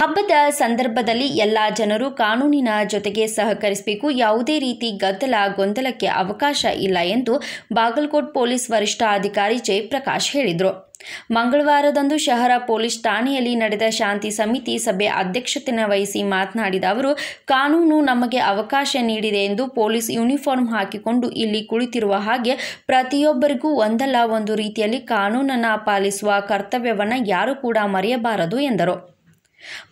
ಹಬ್ಬದ ಸಂದರ್ಭದಲ್ಲಿ ಎಲ್ಲ ಜನರು ಕಾನೂನಿನ ಜೊತೆಗೆ ಸಹಕರಿಸಬೇಕು, ಯಾವುದೇ ರೀತಿ ಗದ್ದಲ ಗೊಂದಲಕ್ಕೆ ಅವಕಾಶ ಇಲ್ಲ ಎಂದು ಬಾಗಲಕೋಟ್ ಪೊಲೀಸ್ ವರಿಷ್ಠಾಧಿಕಾರಿ ಜಯಪ್ರಕಾಶ್ ಹೇಳಿದರು. ಮಂಗಳವಾರದಂದು ಶಹರ ಪೊಲೀಸ್ ಠಾಣೆಯಲ್ಲಿ ನಡೆದ ಶಾಂತಿ ಸಮಿತಿ ಸಭೆ ಅಧ್ಯಕ್ಷತೆ ವಹಿಸಿ ಮಾತನಾಡಿದ ಅವರು, ಕಾನೂನು ನಮಗೆ ಅವಕಾಶ ನೀಡಿದೆ ಎಂದು ಪೊಲೀಸ್ ಯೂನಿಫಾರ್ಮ್ ಹಾಕಿಕೊಂಡು ಇಲ್ಲಿ ಕುಳಿತಿರುವ ಹಾಗೆ ಪ್ರತಿಯೊಬ್ಬರಿಗೂ ಒಂದಲ್ಲ ಒಂದು ರೀತಿಯಲ್ಲಿ ಕಾನೂನನ್ನು ಪಾಲಿಸುವ ಕರ್ತವ್ಯವನ್ನು ಯಾರು ಕೂಡ ಮರೆಯಬಾರದು ಎಂದರು.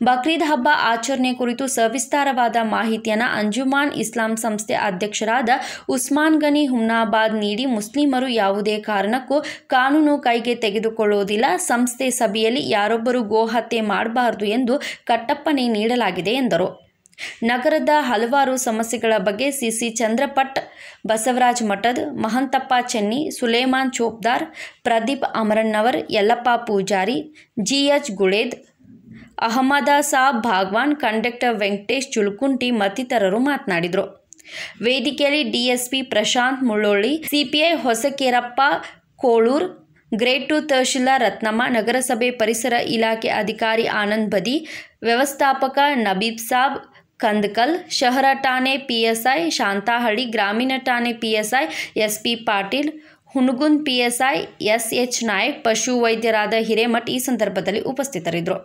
ಬಕ್ರೀದ್ ಹಬ್ಬ ಆಚರಣೆ ಕುರಿತು ಸವಿಸ್ತಾರವಾದ ಮಾಹಿತಿಯನ್ನು ಅಂಜುಮಾನ್ ಇಸ್ಲಾಂ ಸಂಸ್ಥೆ ಅಧ್ಯಕ್ಷರಾದ ಉಸ್ಮಾನ್ ಗನಿ ಹುಮ್ನಾಬಾದ್ ನೀಡಿ, ಮುಸ್ಲಿಮರು ಯಾವುದೇ ಕಾರಣಕ್ಕೂ ಕಾನೂನು ಕೈಗೆ ತೆಗೆದುಕೊಳ್ಳುವುದಿಲ್ಲ, ಸಂಸ್ಥೆ ಸಭೆಯಲ್ಲಿ ಯಾರೊಬ್ಬರು ಗೋ ಹತ್ಯೆ ಮಾಡಬಾರದು ಎಂದು ಕಟ್ಟಪ್ಪಣೆ ನೀಡಲಾಗಿದೆ ಎಂದರು. ನಗರದ ಹಲವಾರು ಸಮಸ್ಯೆಗಳ ಬಗ್ಗೆ CC Chandrapat, Basavaraj Mathad, Mahantappa Chenni, Suleman Chopdar, Pradeep Amarannavar, Yallappa Pujari, GH Guled, Ahmad Sab Bhagwan, conductor Venkatesh Chulkunti ಮತ್ತಿತರರು ಮಾತನಾಡಿದರು. ವೇದಿಕೆಯಲ್ಲಿ DSP Prashant Mulloli, CPI Hosakerappa Kolur, grade 2 tahsildar Ratnamma, ನಗರಸಭೆ ಪರಿಸರ ಇಲಾಖೆ ಅಧಿಕಾರಿ ಆನಂದ್ ಬದಿ, ವ್ಯವಸ್ಥಾಪಕ ನಬೀಬ್ ಸಾಬ್ ಕಂದಕಲ್, ಶಹರ ಠಾಣೆ ಪಿಎಸ್ಐ ಶಾಂತಾಹಳ್ಳಿ, ಗ್ರಾಮೀಣ ಠಾಣೆ PSI SP Patil, Hungund PSI SH Nayak, ಪಶು ವೈದ್ಯರಾದ ಹಿರೇಮಠ್ ಈ ಸಂದರ್ಭದಲ್ಲಿ ಉಪಸ್ಥಿತರಿದ್ದರು.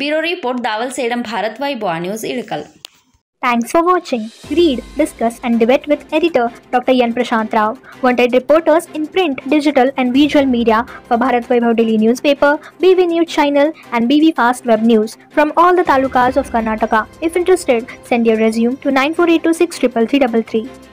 Bureau report Dawal Sedam, Bharat Vaibhav news, Ilkal. Thanks for watching. Read, discuss and debate with editor Dr. Yan Prashant Rao. Wanted reporters in print, digital and visual media for Bharat Vaibhav Daily Newspaper, BV News Channel and BV Fast Web News from all the talukas of Karnataka. If interested, send your resume to 9482633333.